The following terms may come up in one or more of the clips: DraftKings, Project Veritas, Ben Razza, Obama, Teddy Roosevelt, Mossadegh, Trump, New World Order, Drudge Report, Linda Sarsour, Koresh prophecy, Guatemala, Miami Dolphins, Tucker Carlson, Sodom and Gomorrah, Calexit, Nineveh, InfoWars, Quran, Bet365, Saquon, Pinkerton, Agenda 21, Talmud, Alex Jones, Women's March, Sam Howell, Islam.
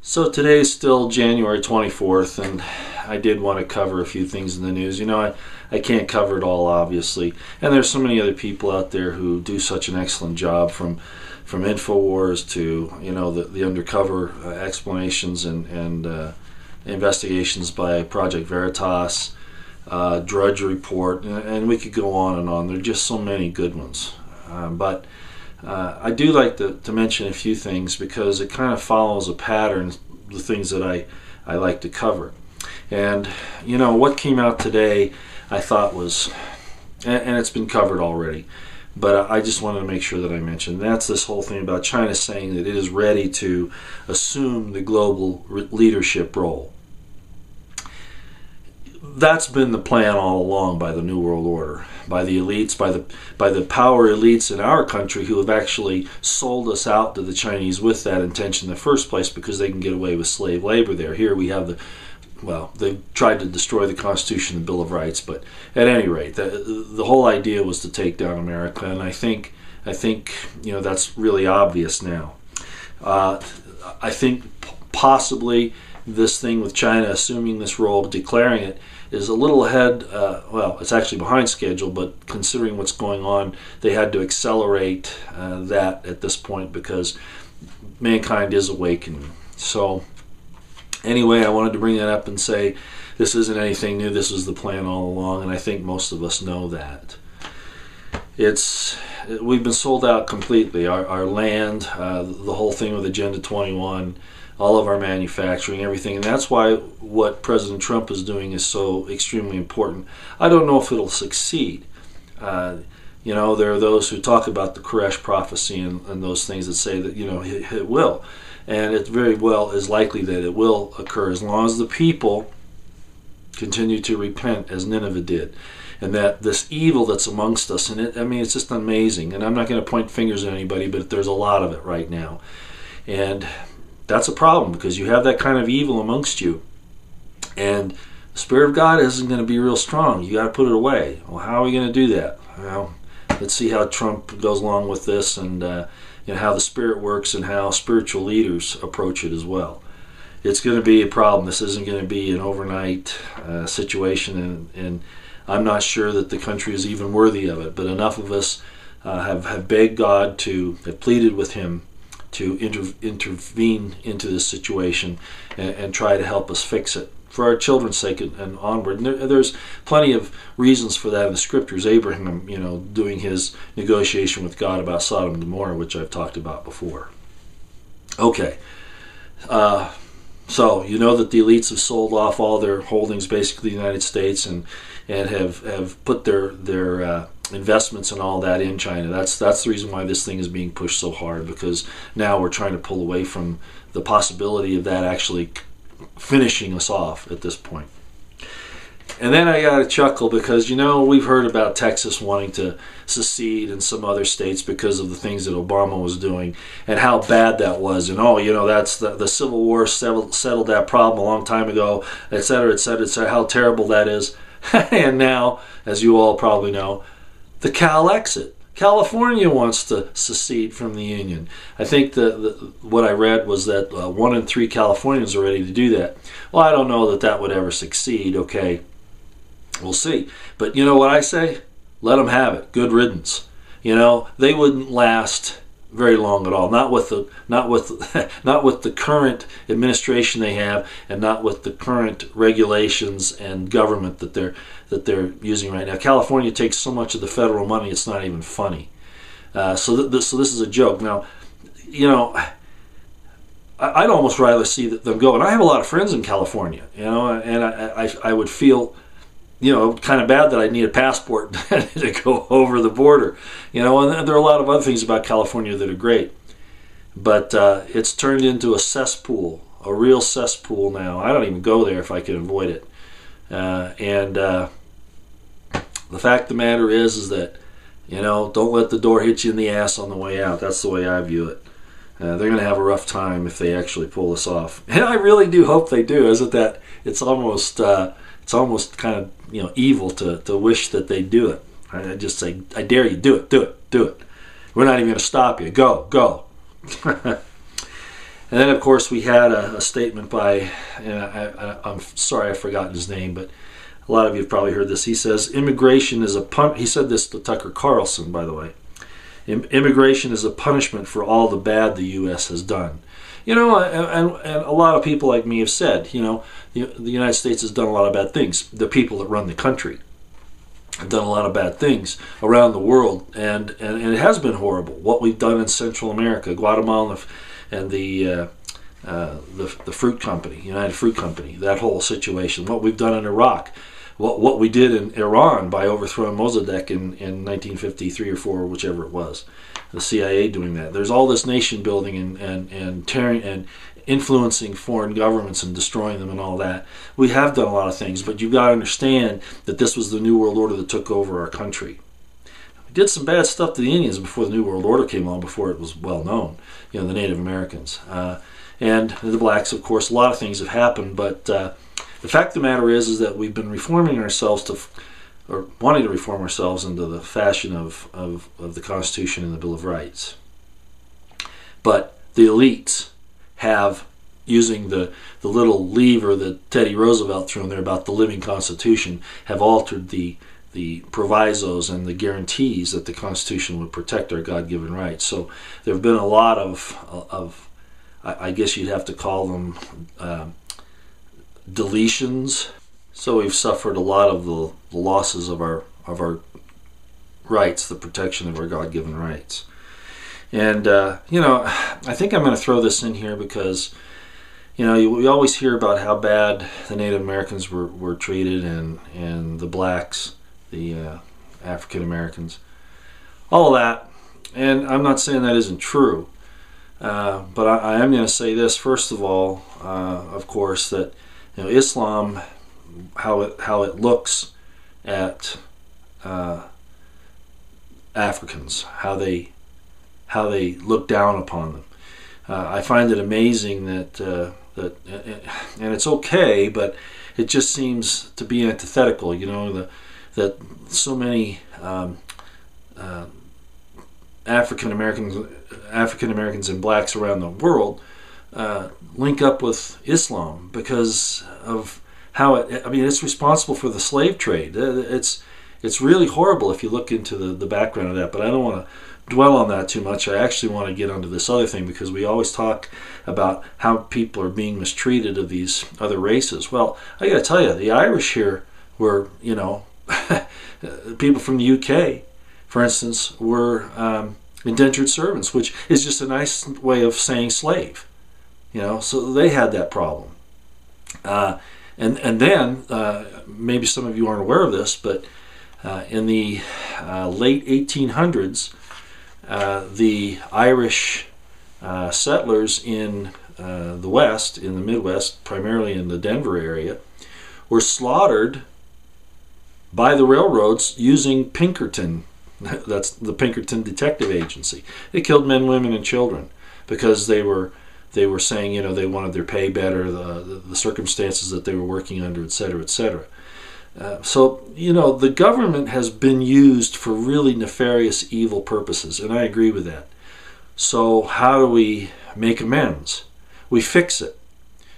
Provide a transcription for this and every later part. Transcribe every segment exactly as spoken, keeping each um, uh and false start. So today is still January twenty-fourth, and I did want to cover a few things in the news. You know, I, I can't cover it all, obviously. And there's so many other people out there who do such an excellent job, from from InfoWars to, you know, the, the undercover uh, explanations and, and uh, investigations by Project Veritas, uh, Drudge Report, and, and we could go on and on. There are just so many good ones. Uh, but... Uh, I do like to, to mention a few things because it kind of follows a pattern, the things that I, I like to cover. And, you know, what came out today I thought was, and, and it's been covered already, but I just wanted to make sure that I mentioned, that's this whole thing about China saying that it is ready to assume the global leadership role. That's been the plan all along by the New World Order, by the elites, by the by the power elites in our country who have actually sold us out to the Chinese with that intention in the first place because they can get away with slave labor there. Here we have the, well, they've tried to destroy the Constitution and the Bill of Rights, but at any rate, the, the whole idea was to take down America, and I think, I think you know, that's really obvious now. Uh, I think possibly this thing with China assuming this role, declaring it, is a little ahead, uh, well, it's actually behind schedule, but considering what's going on, they had to accelerate uh, that at this point because mankind is awakening. So anyway, I wanted to bring that up and say this isn't anything new, this was the plan all along, and I think most of us know that. It's, we've been sold out completely, our, our land, uh, the whole thing with Agenda twenty-one, all of our manufacturing, everything. And that's why what President Trump is doing is so extremely important. I don't know if it'll succeed. Uh, you know, there are those who talk about the Koresh prophecy and, and those things that say that, you know, it, it will. And it very well is likely that it will occur as long as the people continue to repent as Nineveh did. And that this evil that's amongst us, and it, I mean, it's just amazing. And I'm not going to point fingers at anybody, but there's a lot of it right now. And that's a problem because you have that kind of evil amongst you, and the Spirit of God isn't going to be real strong. You got to put it away. Well, how are we going to do that? Well, let's see how Trump goes along with this, and uh, you know, how the Spirit works and how spiritual leaders approach it as well. It's going to be a problem. This isn't going to be an overnight uh, situation, and, and I'm not sure that the country is even worthy of it. But enough of us uh, have, have begged God to, have pleaded with Him to inter intervene into this situation and, and try to help us fix it for our children's sake and, and onward. And there, there's plenty of reasons for that in the scriptures. Abraham, you know, doing his negotiation with God about Sodom and Gomorrah, which I've talked about before. Okay, uh, so you know that the elites have sold off all their holdings, basically the United States, and and have have put their their uh, investments and all that in China. That's that's the reason why this thing is being pushed so hard, because now we're trying to pull away from the possibility of that actually finishing us off at this point. And then I got a chuckle because, you know, we've heard about Texas wanting to secede and some other states because of the things that Obama was doing and how bad that was. And, oh, you know, that's the, the Civil War settled, settled that problem a long time ago, et cetera, et cetera, et cetera, how terrible that is. And now, as you all probably know, the Calexit. California wants to secede from the Union. I think the, the, what I read was that uh, one in three Californians are ready to do that. Well, I don't know that that would ever succeed, okay? We'll see. But you know what I say? Let them have it. Good riddance. You know, they wouldn't last very long at all. Not with the, not with, not with the current administration they have, and not with the current regulations and government that they're that they're using right now. California takes so much of the federal money; it's not even funny. Uh, so th this, so this is a joke. Now, you know, I, I'd almost rather see them go. And I have a lot of friends in California, you know, and I I, I would feel, you know, kind of bad that I need a passport to go over the border. You know, and there are a lot of other things about California that are great. But uh, it's turned into a cesspool, a real cesspool now. I don't even go there if I can avoid it. Uh, and uh, the fact of the matter is, is that, you know, don't let the door hit you in the ass on the way out. That's the way I view it. Uh, they're going to have a rough time if they actually pull this off. And I really do hope they do. Isn't that, it's almost... Uh, It's almost kind of, you know, evil to, to wish that they do it. I just say, I dare you, do it, do it, do it. We're not even going to stop you. Go, go. And then, of course, we had a, a statement by, and I, I, I'm sorry I've forgotten his name, but a lot of you have probably heard this. He says, immigration is a pun. He said this to Tucker Carlson, by the way. Immigration is a punishment for all the bad the U S has done. You know, and, and a lot of people like me have said, you know, the, the United States has done a lot of bad things. The people that run the country have done a lot of bad things around the world, and, and, and it has been horrible. What we've done in Central America, Guatemala, and the, uh, uh, the, the Fruit Company, United Fruit Company, that whole situation. What we've done in Iraq. What, what we did in Iran by overthrowing Mossadegh in, in nineteen fifty-three or four, whichever it was, the C I A doing that. There's all this nation building and, and, and tearing and influencing foreign governments and destroying them and all that. We have done a lot of things, but you've got to understand that this was the New World Order that took over our country. We did some bad stuff to the Indians before the New World Order came on, before it was well known, you know, the Native Americans. Uh, and the blacks, of course, a lot of things have happened, but... Uh, The fact of the matter is, is that we've been reforming ourselves to, or wanting to reform ourselves into the fashion of, of, of the Constitution and the Bill of Rights. But the elites have, using the, the little lever that Teddy Roosevelt threw in there about the living Constitution, have altered the, the provisos and the guarantees that the Constitution would protect our God-given rights. So there have been a lot of, of I guess you'd have to call them... Um, deletions. So we've suffered a lot of the, the losses of our of our rights, the protection of our God-given rights. And uh, you know, I think I'm going to throw this in here because you know you, we always hear about how bad the Native Americans were, were treated, and and the blacks, the uh, African Americans, all of that. And I'm not saying that isn't true, uh, but I, I am going to say this first of all, uh, of course, that. You know, Islam, how it how it looks at uh, Africans, how they how they look down upon them. Uh, I find it amazing that uh, that, and it's okay, but it just seems to be antithetical. You know, the, that so many um, uh, African Americans, African Americans and blacks around the world. Uh, link up with Islam because of how it, I mean, it's responsible for the slave trade. It's it's really horrible if you look into the, the background of that, but I don't want to dwell on that too much. I actually want to get onto this other thing because we always talk about how people are being mistreated of these other races. Well, I got to tell you, the Irish here were, you know, people from the U K, for instance, were um, indentured servants, which is just a nice way of saying slave. You know, so they had that problem. Uh, and, and then, uh, maybe some of you aren't aware of this, but uh, in the uh, late eighteen hundreds, uh, the Irish uh, settlers in uh, the West, in the Midwest, primarily in the Denver area, were slaughtered by the railroads using Pinkerton. That's the Pinkerton Detective Agency. They killed men, women, and children because they were... They were saying, you know, they wanted their pay better, the, the, the circumstances that they were working under, et cetera, et cetera. Uh, so, you know, the government has been used for really nefarious, evil purposes, and I agree with that. So how do we make amends? We fix it.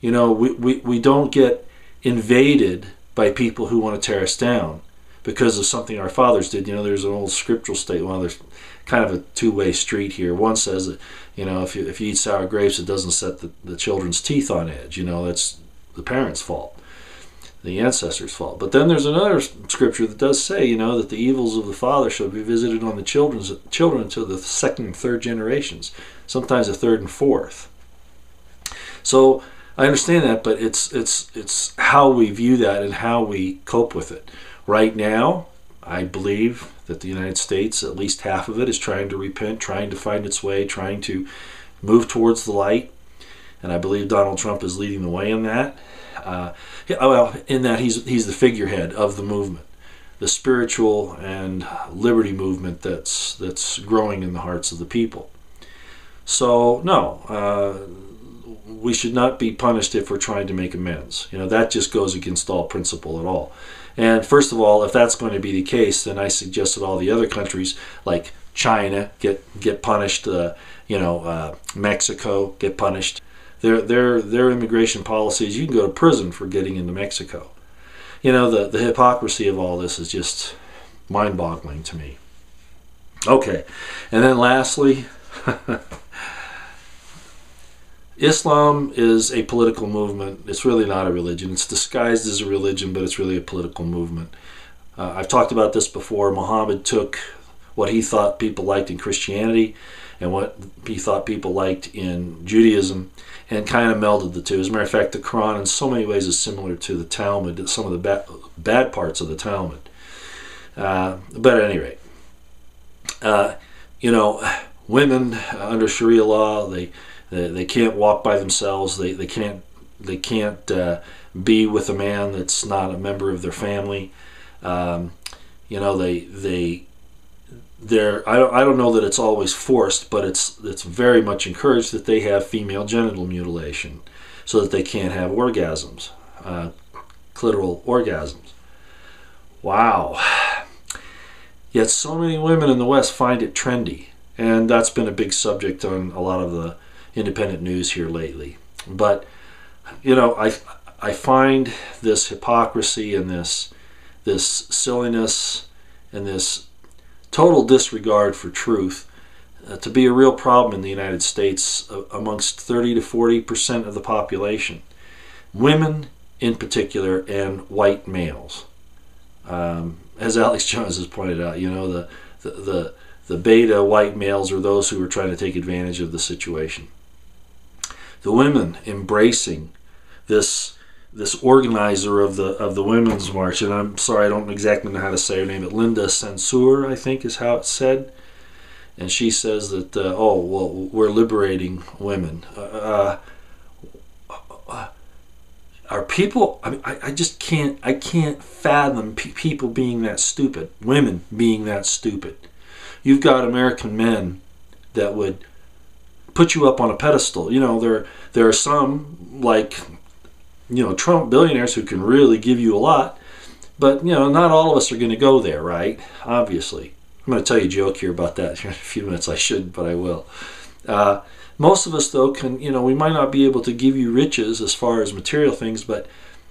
You know, we, we, we don't get invaded by people who want to tear us down because of something our fathers did. You know, there's an old scriptural statement, well, there's kind of a two-way street here. One says that, you know, if you, if you eat sour grapes, it doesn't set the, the children's teeth on edge. You know, that's the parents' fault, the ancestors' fault. But then there's another scripture that does say, you know, that the evils of the father shall be visited on the children's children to the second and third generations, sometimes the third and fourth. So I understand that, but it's, it's, it's how we view that and how we cope with it. Right now, I believe that the United States, at least half of it, is trying to repent, trying to find its way, trying to move towards the light. And I believe Donald Trump is leading the way in that. Uh, well, in that he's, he's the figurehead of the movement, the spiritual and liberty movement that's, that's growing in the hearts of the people. So, no, uh, we should not be punished if we're trying to make amends. You know, that just goes against all principle at all. And first of all, if that's going to be the case, then I suggest that all the other countries like China get get punished, uh, you know, uh, Mexico get punished. Their, their, their immigration policies, you can go to prison for getting into Mexico. You know, the, the hypocrisy of all this is just mind-boggling to me. Okay, and then lastly, Islam is a political movement. It's really not a religion. It's disguised as a religion, but it's really a political movement. Uh, I've talked about this before. Muhammad took what he thought people liked in Christianity and what he thought people liked in Judaism and kind of melded the two. As a matter of fact, the Quran in so many ways is similar to the Talmud, some of the bad, bad parts of the Talmud. Uh, but at any rate, uh, you know, women uh, under Sharia law, they, they they can't walk by themselves. They they can't they can't uh, be with a man that's not a member of their family. Um, you know, they they they're I don't I don't know that it's always forced, but it's it's very much encouraged that they have female genital mutilation so that they can't have orgasms, uh, clitoral orgasms. Wow. Yet so many women in the West find it trendy, and that's been a big subject on a lot of the independent news here lately. But you know, I I find this hypocrisy and this this silliness and this total disregard for truth uh, to be a real problem in the United States uh, amongst thirty to forty percent of the population, women in particular, and white males. Um, as Alex Jones has pointed out, you know, the the the The beta white males are those who are trying to take advantage of the situation. The women embracing this this organizer of the of the women's march, and I'm sorry I don't exactly know how to say her name, but Linda Sarsour, I think is how it's said, and she says that uh, oh well we're liberating women. Uh, uh, are people? I mean, I, I just can't I can't fathom pe people being that stupid, women being that stupid. You've got American men that would put you up on a pedestal. You know, there there are some, like, you know, Trump billionaires who can really give you a lot, but, you know, not all of us are going to go there, right? Obviously. I'm going to tell you a joke here about that here in a few minutes. I shouldn't, but I will. Uh, most of us, though, can, you know, we might not be able to give you riches as far as material things, but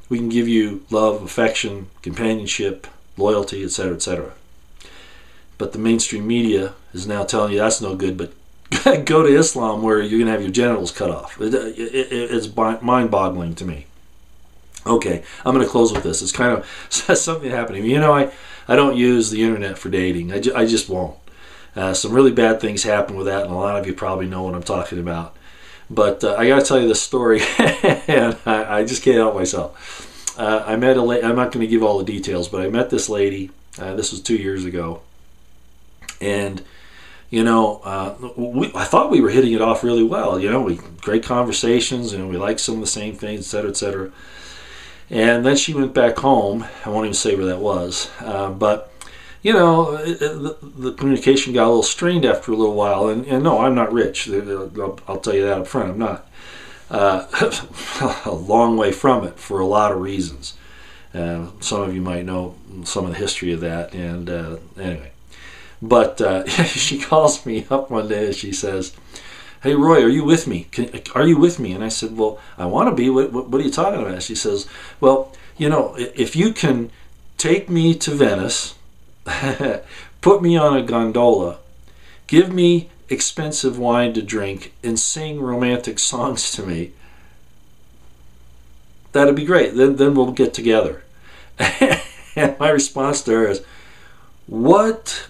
we can give you love, affection, companionship, loyalty, et cetera, et cetera. But the mainstream media is now telling you that's no good, but go to Islam where you're going to have your genitals cut off. It, it, it's mind-boggling to me. Okay, I'm going to close with this. It's kind of something happening. You know, I, I don't use the internet for dating. I, ju I just won't. Uh, some really bad things happen with that, and a lot of you probably know what I'm talking about. But uh, I got to tell you this story, and I, I just can't help myself. Uh, I met a lady. I'm not going to give all the details, but I met this lady. Uh, this was two years ago. And, you know, uh, we, I thought we were hitting it off really well. You know, we great conversations, and we like some of the same things, et cetera, et cetera. And then she went back home. I won't even say where that was. Uh, but, you know, it, it, the, the communication got a little strained after a little while. And, and no, I'm not rich. I'll, I'll tell you that up front. I'm not. Uh, a long way from it for a lot of reasons. Uh, some of you might know some of the history of that. And uh, anyway. But uh, she calls me up one day and she says, "Hey Roy, are you with me? Can, are you with me?" And I said, "Well, I want to be. What, what, what are you talking about?" And she says, "Well, you know, if you can take me to Venice, put me on a gondola, give me expensive wine to drink, and sing romantic songs to me, that'd be great. Then, then we'll get together." And my response to her is, "What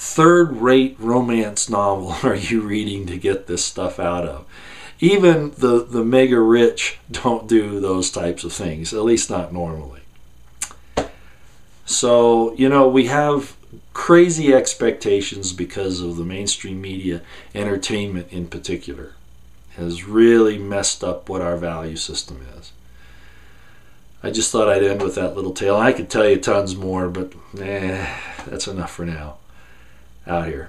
third-rate romance novel are you reading to get this stuff out of? Even the, the mega rich don't do those types of things, at least not normally." So, you know, we have crazy expectations because of the mainstream media. Entertainment in particular has really messed up what our value system is. I just thought I'd end with that little tale. I could tell you tons more, but eh, that's enough for now. Out here.